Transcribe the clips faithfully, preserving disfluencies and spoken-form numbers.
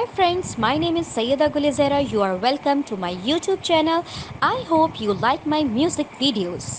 Hi friends, my name is Syeda Gulizera. You are welcome to my YouTube channel. I hope you like my music videos.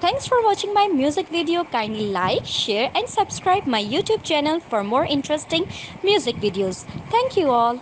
Thanks for watching my music video. Kindly like, share and subscribe my YouTube channel for more interesting music videos. Thank you all.